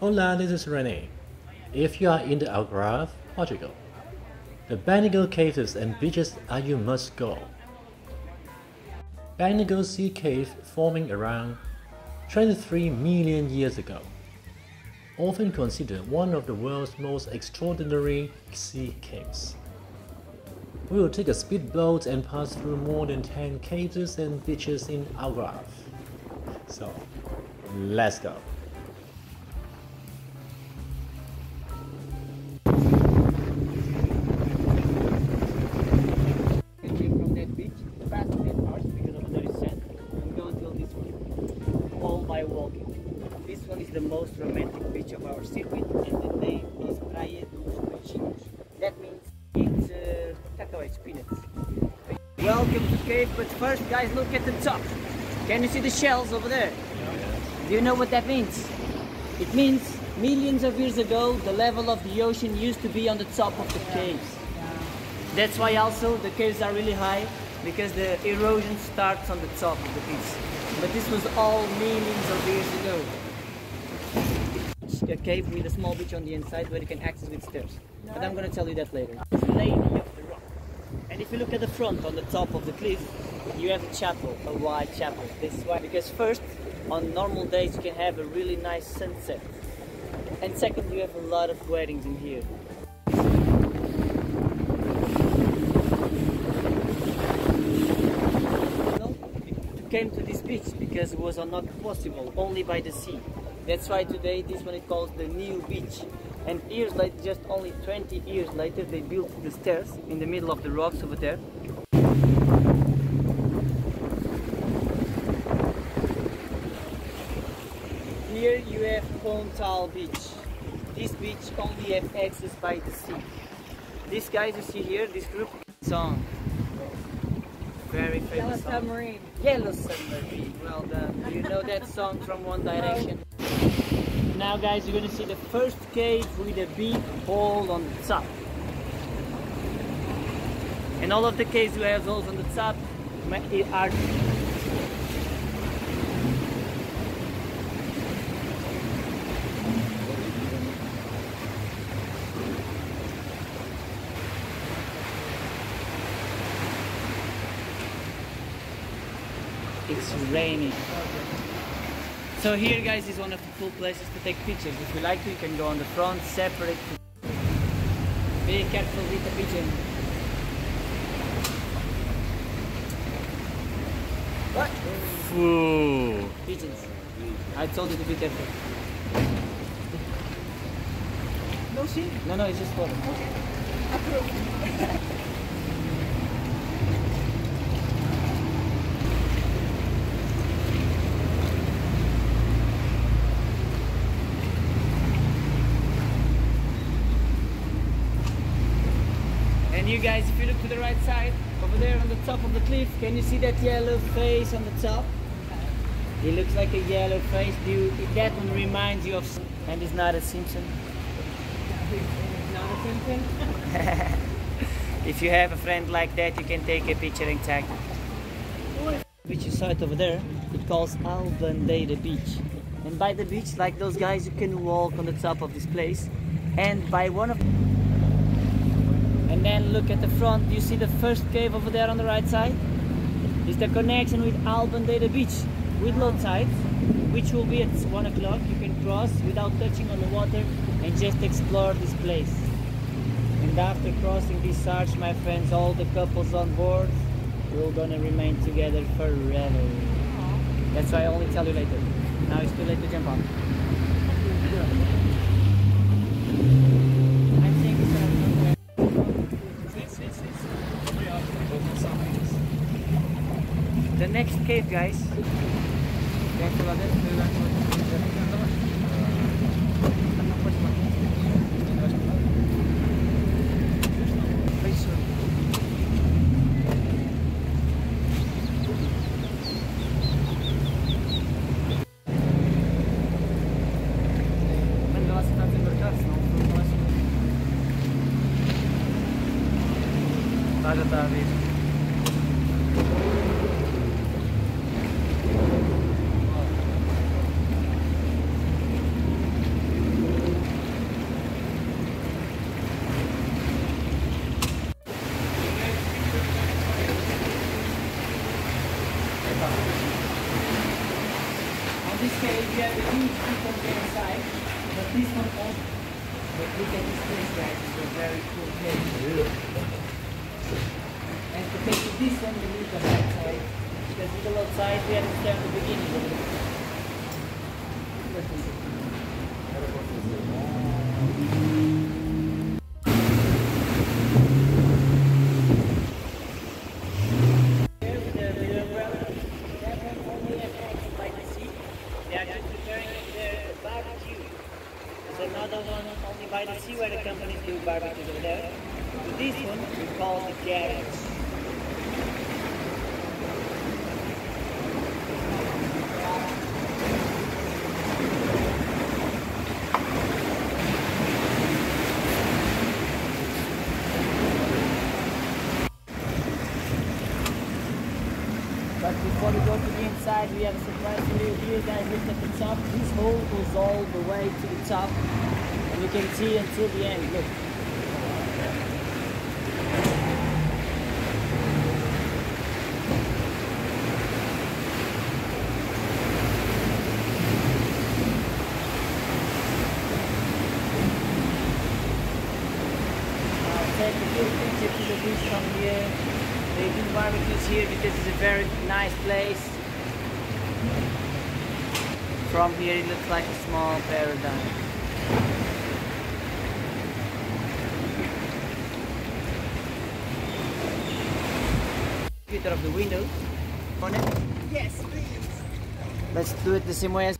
Hola, this is René. If you are in the Algarve, Portugal, the Benagil caves and beaches are you must go. Benagil Sea Cave, forming around 23 million years ago, often considered one of the world's most extraordinary sea caves. We will take a speedboat and pass through more than 10 caves and beaches in Algarve. So, let's go! The most romantic beach of our circuit, and the name is Praia dos Peixinhos. That means it's tatouage, peanuts. Welcome to the cave, but first guys, look at the top. Can you see the shells over there? Yeah. Do you know what that means? It means millions of years ago the level of the ocean used to be on the top of the caves. Yeah. That's why also the caves are really high, because the erosion starts on the top of the piece. But this was all millions of years ago. A cave with a small beach on the inside where you can access with stairs. But I'm going to tell you that later. It's Lady of the Rock. And if you look at the front, on the top of the cliff, you have a chapel, a wide chapel. This is why, because first, on normal days you can have a really nice sunset. And second, you have a lot of weddings in here. We came to this beach because it was not possible, only by the sea. That's why today this one is called the New Beach. And years later, just only 20 years later, they built the stairs in the middle of the rocks over there. Here you have Pontal Beach. This beach only have access by the sea. These guys you see here, this group song. Very famous song. Yellow Submarine. Yellow Submarine. Well done. You know that song from One Direction. Now guys, you're going to see the first cave with a big hole on the top. And all of the caves who have holes on the top are... It's raining. So here guys is one of the cool places to take pictures. If you like to, you can go on the front, separate. Be careful with the pigeon. What? Ooh. Pigeons. I told you to be careful. No shit? No, no, it's just water. Okay. And you guys, if you look to the right side, over there on the top of the cliff, can you see that yellow face on the top? It looks like a yellow face. That one reminds you of... And it's not a Simpson. It's not a Simpson? If you have a friend like that, you can take a picture and tag it. Which you saw it over there, it calls Albandeira Beach. And by the beach, like those guys, you can walk on the top of this place. And by one of... And then look at the front, you see the first cave over there on the right side? It's the connection with Albandeira Beach, with low tide, which will be at 1 o'clock. You can cross without touching on the water and just explore this place. And after crossing this arch, my friends, all the couples on board, we're all gonna remain together forever. That's why I only tell you later. Now it's too late to jump on. The next cave, guys. things we can get inside, but this one off. But look at this place, guys, it's a very cool place. Yeah. And to make it this one, we need the outside. Because we go outside, we understand the beginning of it. Before we go to the inside, we have a surprise for you. Here, guys, look at the top. This hole goes all the way to the top, and you can see until the end. Look. I'll take a good picture of this from here. They do barbecues here because it's a very nice place. From here it looks like a small paradise. Computer of the window. On it? Yes, please. Let's do it the same way as...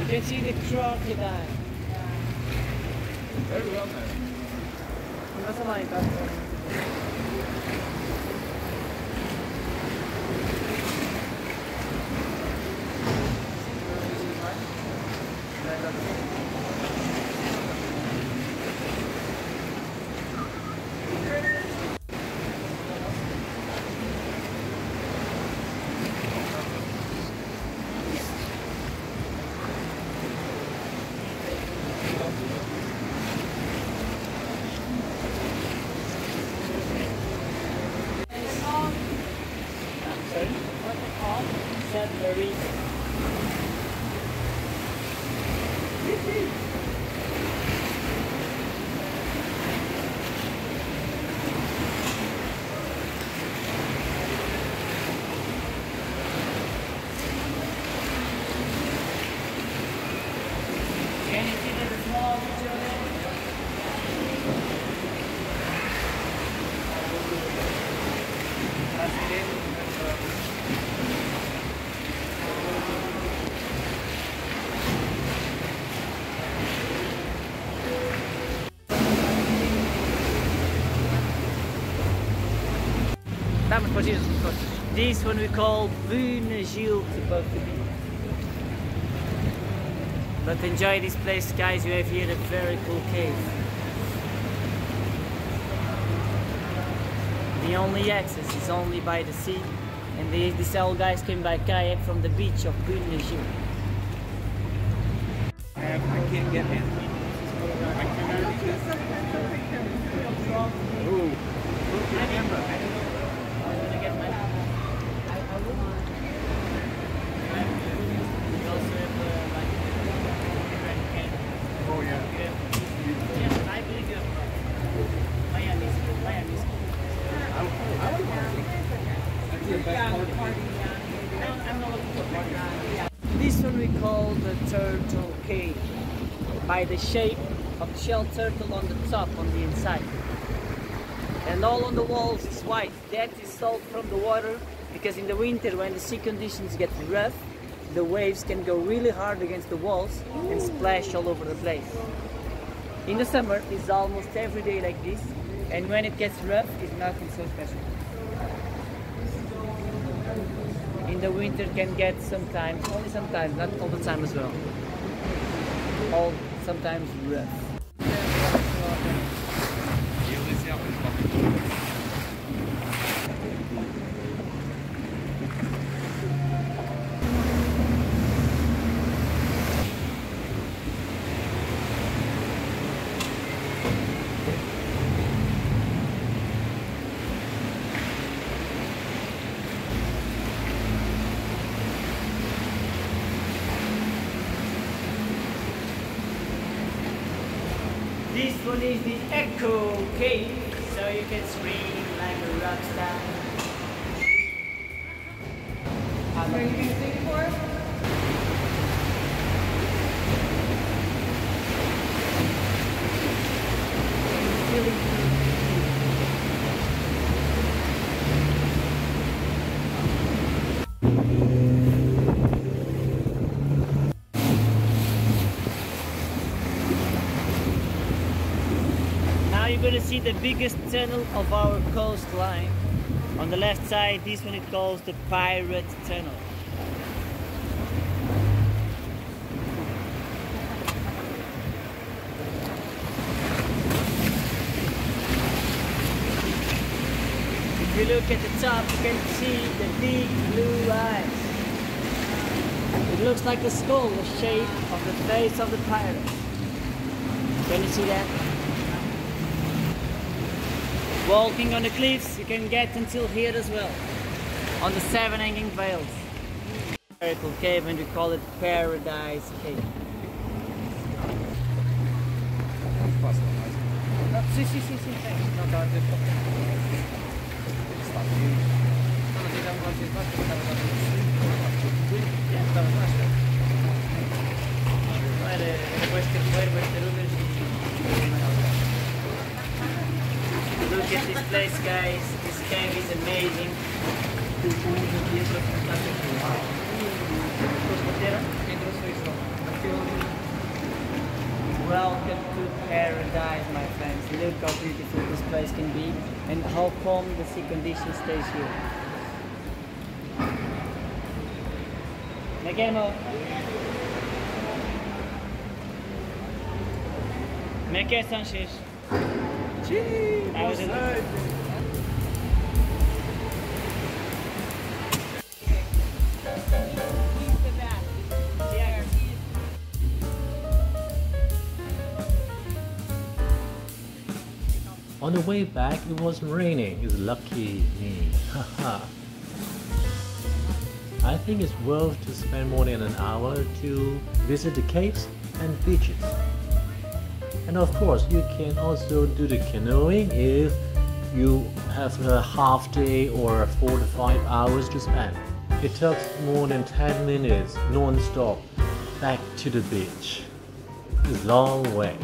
You can see the crocodile. Very well, man. It doesn't like that. This one we call Benagil, supposed to be. But enjoy this place, guys. You have here a very cool cave. The only access is only by the sea, and these old guys came by kayak from the beach of Benagil. I can't get in. I can't get in. I can't get in. By the shape of the shell turtle on the top, on the inside. And all on the walls is white. That is salt from the water, because in the winter when the sea conditions get rough, the waves can go really hard against the walls and splash all over the place. In the summer, it's almost every day like this, and when it gets rough, it's nothing so special. In the winter can get sometimes, only sometimes, not all the time as well. All sometimes rough. This one is the Echo Cave, so you can scream like a rock star. Are you singing for us? Now you're going to see the biggest tunnel of our coastline. On the left side, this one it calls the Pirate Tunnel. If you look at the top, you can see the big blue eyes. It looks like a skull, the shape of the face of the pirate. Can you see that? Walking on the cliffs, you can get until here as well, on the 7 hanging veils. Miracle Cave, and we call it Paradise Cave. Look at this place, guys. This cave is amazing. Welcome to paradise, my friends. Look how beautiful this place can be and how calm the sea condition stays here. Mekemo Sanchez. On the way back, it was raining. It's lucky me. I think it's worth to spend more than an hour to visit the caves and beaches. And of course, you can also do the canoeing if you have a half day or 4 to 5 hours to spend. It takes more than 10 minutes non-stop back to the beach. It's a long way.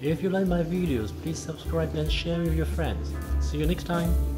If you like my videos, please subscribe and share with your friends. See you next time.